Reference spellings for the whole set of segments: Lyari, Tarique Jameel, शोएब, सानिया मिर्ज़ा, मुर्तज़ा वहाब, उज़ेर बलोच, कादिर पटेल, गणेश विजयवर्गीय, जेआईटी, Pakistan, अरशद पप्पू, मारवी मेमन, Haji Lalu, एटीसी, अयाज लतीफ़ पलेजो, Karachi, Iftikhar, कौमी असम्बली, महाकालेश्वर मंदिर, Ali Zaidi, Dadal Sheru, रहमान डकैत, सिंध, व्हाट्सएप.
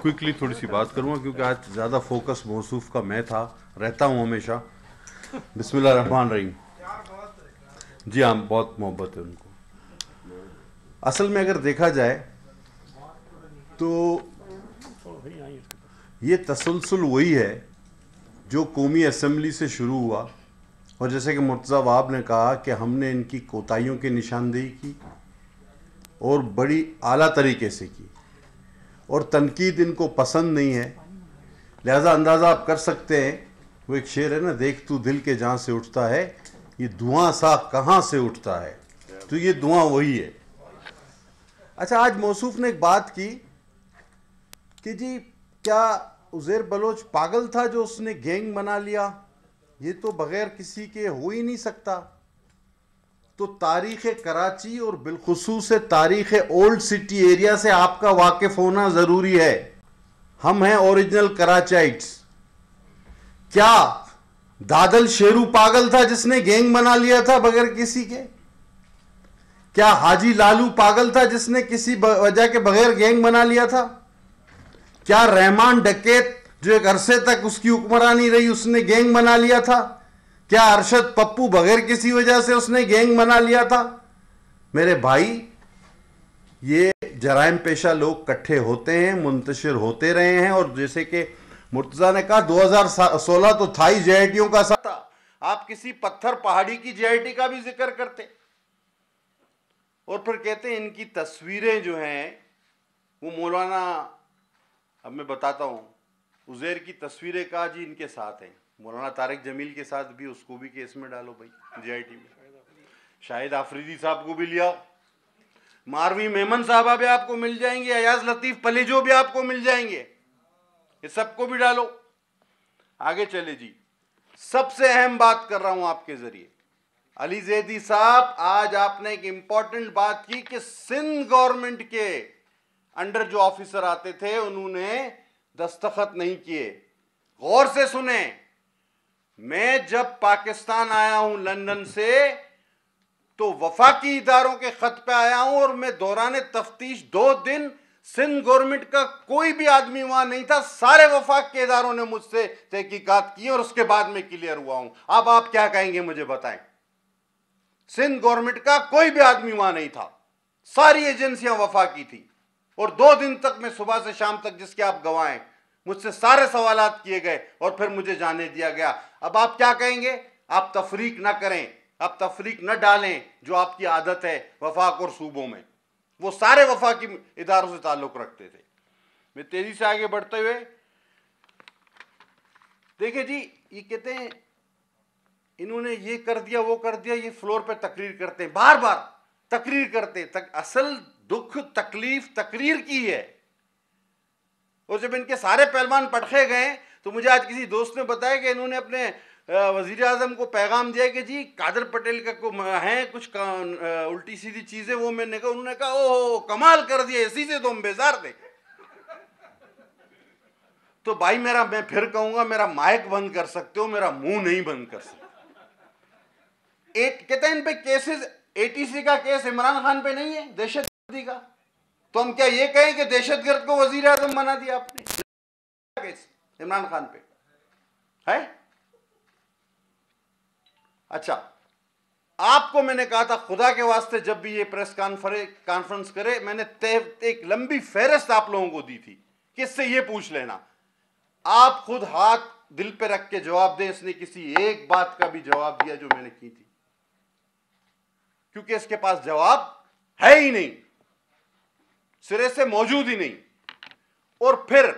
Quickly थोड़ी सी बात करूँगा क्योंकि आज ज़्यादा फोकस मौसूफ का मैं था, रहता हूँ हमेशा। बिस्मिल्लाह रहमान रहीम। जी हाँ, बहुत मोहब्बत है उनको। असल में अगर देखा जाए तो ये तसलसल वही है जो कौमी असम्बली से शुरू हुआ और जैसे कि मुर्तज़ा वहाब ने कहा कि हमने इनकी कोताहियों की निशानदेही की और बड़ी आला तरीके से की और तनकीद इनको पसंद नहीं है, लिहाजा अंदाज़ा आप कर सकते हैं। वो एक शेर है ना, देख तू दिल के जहाँ से उठता है ये धुआं सा कहाँ से उठता है, तो ये धुआं वही है। अच्छा, आज मौसूफ ने एक बात की कि जी क्या उज़ेर बलोच पागल था जो उसने गैंग बना लिया, ये तो बग़ैर किसी के हो ही नहीं सकता। तो तारीख़ कराची और बिलखुसूस तारीख़ ओल्ड सिटी एरिया से आपका वाकिफ़ होना ज़रूरी है। हम हैं ओरिजिनल कराचाइट्स। क्या दादल शेरू पागल था जिसने गैंग बना लिया था बगैर किसी के? क्या हाजी लालू पागल था जिसने किसी वजह के बगैर गैंग बना लिया था? क्या रहमान डकैत जो एक अरसे तक उसकी हुक्मरानी रही उसने गैंग बना लिया था? क्या अरशद पप्पू बगैर किसी वजह से उसने गैंग बना लिया था? मेरे भाई, ये जराइम पेशा लोग इकट्ठे होते हैं, मुंतशिर होते रहे हैं और जैसे कि मुर्तज़ा ने कहा 2016 तो था ही जेआईटीओं का साथ। आप किसी पत्थर पहाड़ी की जेआईटी का भी जिक्र करते और फिर कहते हैं इनकी तस्वीरें जो हैं वो मौलाना, अब मैं बताता हूँ, उज़ेर की तस्वीरें का जी इनके साथ हैं, मौलाना तारिक जमील के साथ भी, उसको भी केस में डालो भाई जेआईटी में, शायद आफरीदी साहब को भी लिया, मारवी मेमन साहबा भी आपको मिल जाएंगे, अयाज लतीफ़ पलेजो भी आपको मिल जाएंगे, ये सबको भी डालो। आगे चले जी, सबसे अहम बात कर रहा हूं आपके जरिए। अली जैदी साहब, आज आपने एक इंपॉर्टेंट बात की कि सिंध गवर्नमेंट के अंडर जो ऑफिसर आते थे उन्होंने दस्तखत नहीं किए। गौर से सुने, मैं जब पाकिस्तान आया हूं लंदन से तो वफाकी इदारों के खत पे आया हूं और मैं दौरान तफ्तीश 2 दिन सिंध गवर्नमेंट का कोई भी आदमी वहां नहीं था, सारे वफाक के इदारों ने मुझसे तहकीकात की और उसके बाद में क्लियर हुआ हूं। अब आप क्या कहेंगे मुझे बताएं। सिंध गवर्नमेंट का कोई भी आदमी वहां नहीं था, सारी एजेंसियां वफाकी थी और 2 दिन तक मैं सुबह से शाम तक, जिसके आप गवाह हैं, मुझसे सारे सवालात किए गए और फिर मुझे जाने दिया गया। अब आप क्या कहेंगे? आप तफरीक ना करें, आप तफरीक न डालें जो आपकी आदत है वफाक और सूबों में। वो सारे वफाकी इदारों से ताल्लुक रखते थे। मैं तेजी से आगे बढ़ते हुए, देखिए जी, ये कहते हैं इन्होंने ये कर दिया वो कर दिया, ये फ्लोर पे तकरीर करते हैं, बार बार तकरीर करते हैं। असल दुख तकलीफ तकरीर की है। और जब इनके सारे पहलवान पटखे गए तो मुझे आज किसी दोस्त ने बताया कि इन्होंने अपने वज़ीर आज़म को पैगाम दिया कि जी कादिर पटेल का को हैं कुछ उल्टी सीधी चीज़ें, वो मैंने कहा, उन्होंने कहा ओह कमाल कर दिया, इसी से तो हम बेजार थे। तो भाई मेरा, मैं फिर कहूँगा, मेरा माइक बंद कर सकते हो, मेरा मुंह नहीं बंद कर सकते। कहते हैं इन पे केसेस, एटीसी का केस इमरान खान पे नहीं है, दहशतगर्दी का, तो हम क्या ये कहें कि दहशतगर्द को वज़ीर आज़म बना दिया आपने? केस इमरान खान पे है। अच्छा, आपको मैंने कहा था खुदा के वास्ते जब भी ये प्रेस कॉन्फ्रेंस करे, मैंने एक लंबी फहरिस्त आप लोगों को दी थी कि इससे ये पूछ लेना, आप खुद हाथ दिल पे रख के जवाब दें। इसने किसी एक बात का भी जवाब दिया जो मैंने की थी, क्योंकि इसके पास जवाब है ही नहीं, सिरे से मौजूद ही नहीं। और फिर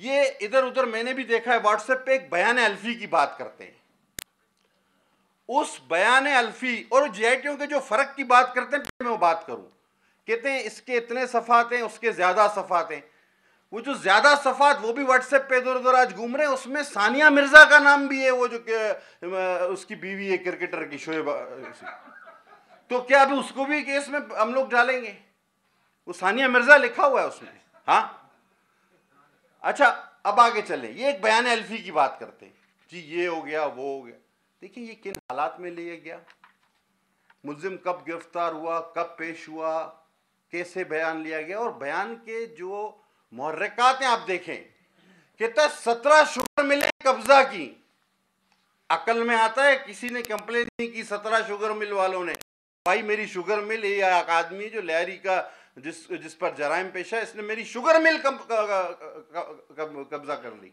ये इधर उधर मैंने भी देखा है, व्हाट्सएप पे एक बयान अल्फी की बात करते हैं, उस बयान अल्फी और जेआईटीओ के जो फ़र्क की बात करते हैं मैं वो बात करूं। कहते हैं इसके इतने सफ़ात हैं, उसके ज़्यादा सफ़ात हैं, वो जो ज़्यादा सफ़ात वो भी व्हाट्सएप पे इधर उधर आज घूम रहे हैं, उसमें सानिया मिर्ज़ा का नाम भी है, वो जो उसकी बीवी है क्रिकेटर की, शोएब। तो क्या अभी उसको भी केस में हम लोग डालेंगे? वो सानिया मिर्ज़ा लिखा हुआ है उसमें, हाँ। अच्छा, अब आगे चले, ये एक बयान अल्फी की बात करते हैं जी, ये हो गया वो हो गया। देखिए ये किन हालात में लिया गया, मुल्ज़िम कब गिरफ्तार हुआ, कब पेश हुआ, कैसे बयान लिया गया और बयान के जो मुहर्रिकातें आप देखें कितना 17 शुगर मिले कब्जा की, अकल में आता है? किसी ने कंप्लेन नहीं की 17 शुगर मिल वालों ने, भाई मेरी शुगर मिल, ये एक आदमी जो लहरी का जिस पर जराइम पेशा है, इसने मेरी शुगर मिल कब्जा कर ली।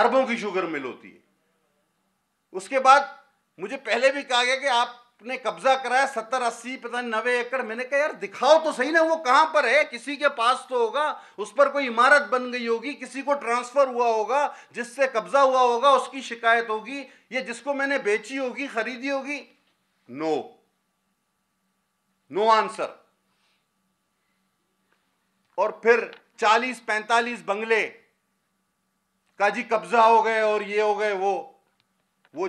अरबों की शुगर मिल होती है। उसके बाद मुझे पहले भी कहा गया कि आपने कब्जा कराया 70-80 पता नहीं 90 एकड़। मैंने कहा यार दिखाओ तो सही ना, वो कहाँ पर है? किसी के पास तो होगा, उस पर कोई इमारत बन गई होगी, किसी को ट्रांसफर हुआ होगा, जिससे कब्जा हुआ होगा उसकी शिकायत होगी, ये जिसको मैंने बेची होगी, खरीदी होगी। No answer. और फिर 40-45 बंगले का जी कब्जा हो गए और ये हो गए वो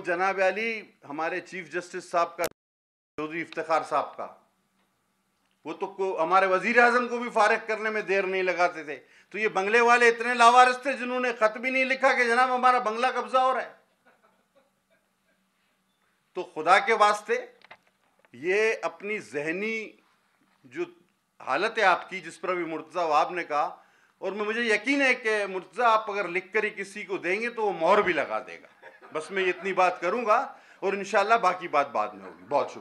जनाब अली हमारे चीफ जस्टिस साहब का, चौधरी इफ्तिखार साहब का, वो तो हमारे वजीर आजम को भी फारिग करने में देर नहीं लगाते थे। तो ये बंगले वाले इतने लावारिस थे जिन्होंने खत भी नहीं लिखा कि जनाब हमारा बंगला कब्जा हो रहा है। तो खुदा के वास्ते ये अपनी जहनी जो हालत है आपकी, जिस पर अभी मुर्तज़ा वहाब ने कहा, और मैं मुझे यकीन है कि मुर्तज़ा आप अगर लिख कर ही किसी को देंगे तो वो मोहर भी लगा देगा। बस मैं इतनी बात करूँगा और इंशाल्लाह बाकी बात बाद में होगी। बहुत शुक्रिया।